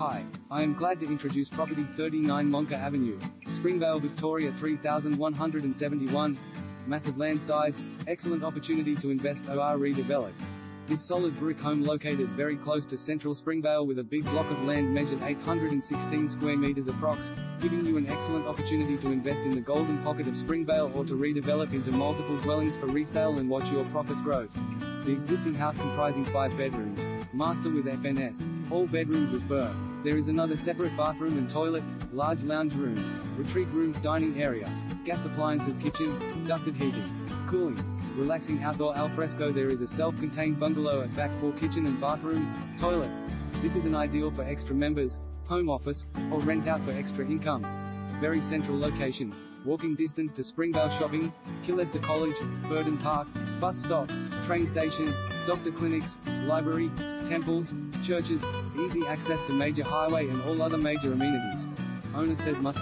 Hi, I am glad to introduce property 39 Moncur Avenue, Springvale, Victoria 3171. Massive land size, excellent opportunity to invest or redevelop. This solid brick home located very close to central Springvale with a big block of land measured 816 square meters approx, giving you an excellent opportunity to invest in the golden pocket of Springvale or to redevelop into multiple dwellings for resale and watch your profits grow. The existing house comprising 5 bedrooms, master with FNS, all bedrooms with BER. There is another separate bathroom and toilet, large lounge room, retreat room, dining area, gas appliances, kitchen, ducted heating, cooling, relaxing outdoor alfresco. There is a self-contained bungalow at back for kitchen and bathroom, toilet. This is an ideal for extra members, home office, or rent out for extra income. Very central location, walking distance to Springvale Shopping, Killester College, Burden Park, bus stop, train station, doctor clinics, library, temples, churches, easy access to major highway and all other major amenities. Owner says must